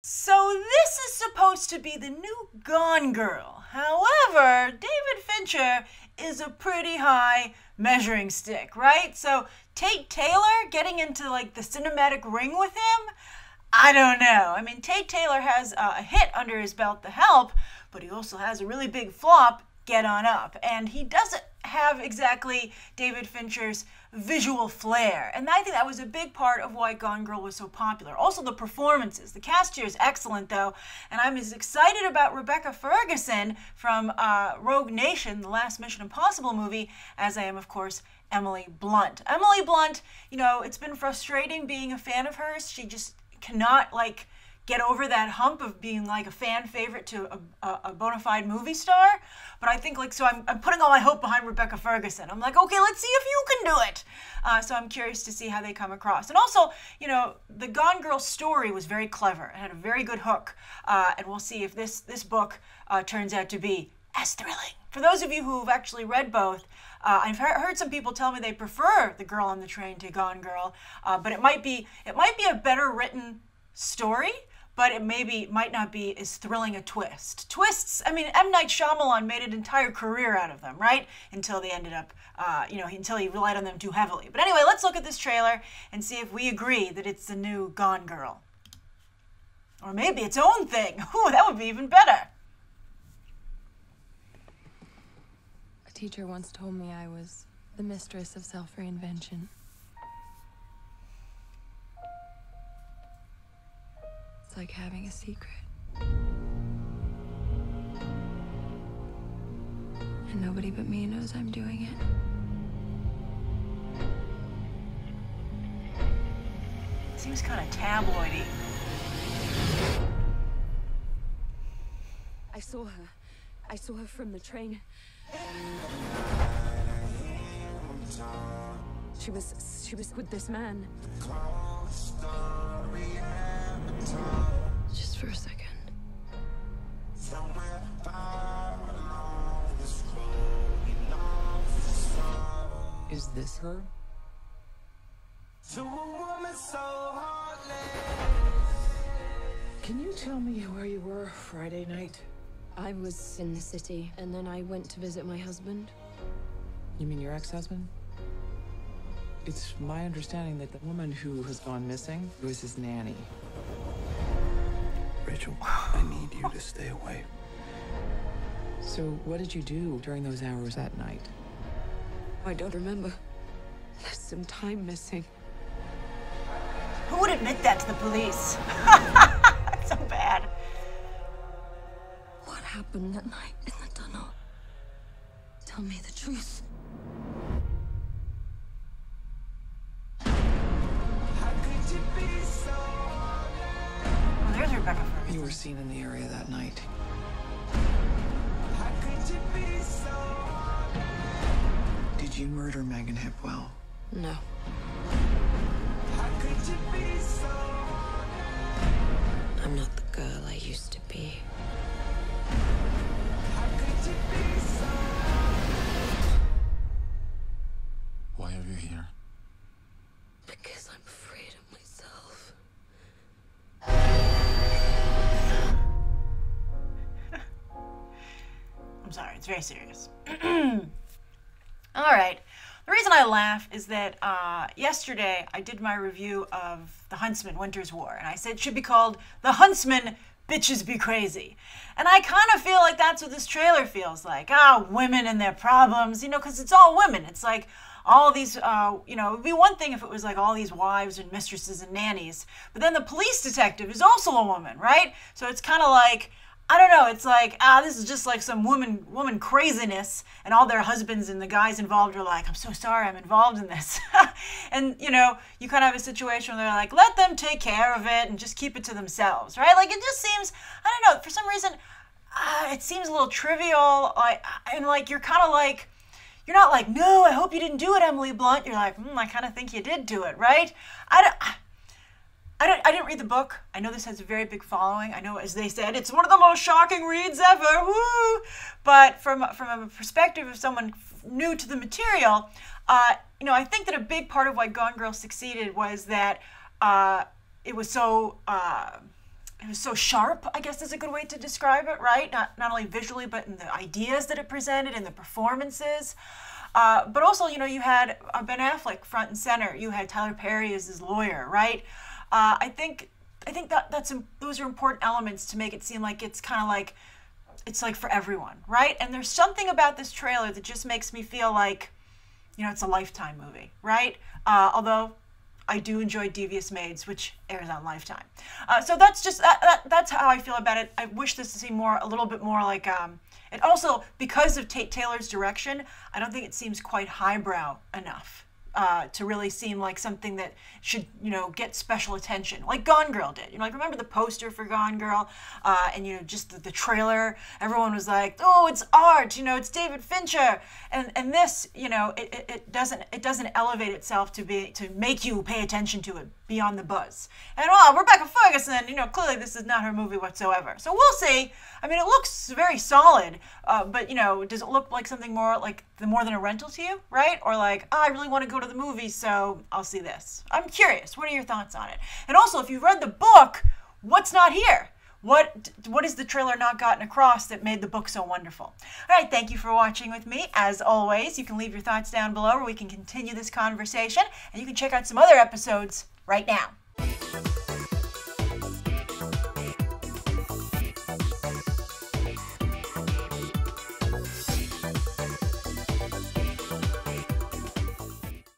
So this is supposed to be the new Gone Girl. However, David Fincher is a pretty high measuring stick, right? So Tate Taylor getting into like the cinematic ring with him? I don't know. I mean, Tate Taylor has a hit under his belt, The Help, but he also has a really big flop, Get On Up. And he doesn't have exactly David Fincher's visual flair. And I think that was a big part of why Gone Girl was so popular. Also the performances. The cast here is excellent though. And I'm as excited about Rebecca Ferguson from Rogue Nation, the last Mission Impossible movie, as I am, of course, Emily Blunt. Emily Blunt, you know, it's been frustrating being a fan of hers. She just cannot like get over that hump of being like a fan favorite to a bona fide movie star. But I think like, so I'm putting all my hope behind Rebecca Ferguson. I'm like, okay, let's see if you can do it. So I'm curious to see how they come across. And also, you know, the Gone Girl story was very clever. It had a very good hook. And we'll see if this book turns out to be as thrilling. For those of you who've actually read both, I've heard some people tell me they prefer The Girl on the Train to Gone Girl, but it might be a better written story, but it might not be as thrilling a twist. Twists, I mean, M. Night Shyamalan made an entire career out of them, right? Until they ended up, until he relied on them too heavily. But anyway, let's look at this trailer and see if we agree that it's the new Gone Girl. Or maybe its own thing. Ooh, that would be even better. A teacher once told me I was the mistress of self-reinvention. It's like having a secret. And nobody but me knows I'm doing it. Seems kind of tabloidy. I saw her. I saw her from the train. She was with this man. Just for a second. Is this her? Can you tell me where you were Friday night? I was in the city, and then I went to visit my husband. You mean your ex-husband? It's my understanding that the woman who has gone missing was his nanny. Rachel, I need you to stay away. So what did you do during those hours that night? I don't remember. There's some time missing. Who would admit that to the police? That's so bad. Happened that night in the tunnel. Tell me the truth. How could you be so well, there's Rebecca Ferguson. You were seen in the area that night. How could you be so did you murder Megan Hipwell? No. How could you be so I'm not the girl I used to be. Why are you here? Because I'm afraid of myself. I'm sorry, it's very serious. All right. The reason I laugh is that yesterday I did my review of The Huntsman, Winter's War, and I said it should be called The Huntsman Bitches Be Crazy. And I kind of feel like that's what this trailer feels like. Women and their problems, you know, because it's all women. It's like all these, it would be one thing if it was like all these wives and mistresses and nannies. But then the police detective is also a woman, right? So it's kind of like, I don't know, it's like, this is just like some woman craziness. And all their husbands and the guys involved are like, I'm so sorry I'm involved in this. And, you know, you kind of have a situation where they're like, let them take care of it and just keep it to themselves, right? Like, it just seems, I don't know, for some reason, it seems a little trivial. And, like, you're kind of like, you're not like, no, I hope you didn't do it, Emily Blunt. You're like, I kind of think you did do it, right? I didn't read the book. I know this has a very big following. I know, as they said, it's one of the most shocking reads ever. Woo! But from a perspective of someone new to the material, I think that a big part of why Gone Girl succeeded was that it was so it was so sharp, I guess is a good way to describe it, right? Not only visually, but in the ideas that it presented and the performances. But also, you know, you had Ben Affleck front and center. You had Tyler Perry as his lawyer, right? I think those are important elements to make it seem like it's kind of like, it's like for everyone, right? And there's something about this trailer that just makes me feel like, you know, it's a Lifetime movie, right? Although I do enjoy Devious Maids, which airs on Lifetime. So that's just, that's how I feel about it. I wish this to seem more, a little bit more like, and also because of Tate Taylor's direction, I don't think it seems quite highbrow enough to really seem like something that should, you know, get special attention, like Gone Girl did. You know, like remember the poster for Gone Girl, and you know, just the trailer. Everyone was like, "Oh, it's art," you know, it's David Fincher, and this, you know, it doesn't elevate itself to make you pay attention to it beyond the buzz. And well, Rebecca Ferguson, you know, clearly this is not her movie whatsoever. So we'll see. I mean, it looks very solid, but you know, does it look like something more like more than a rental to you, right? Or like, oh, I really want to go to the movie, so I'll see this. I'm curious. What are your thoughts on it? And also, if you've read the book, what's not here? What is the trailer not gotten across that made the book so wonderful? All right, thank you for watching with me. As always, you can leave your thoughts down below where we can continue this conversation, and you can check out some other episodes right now.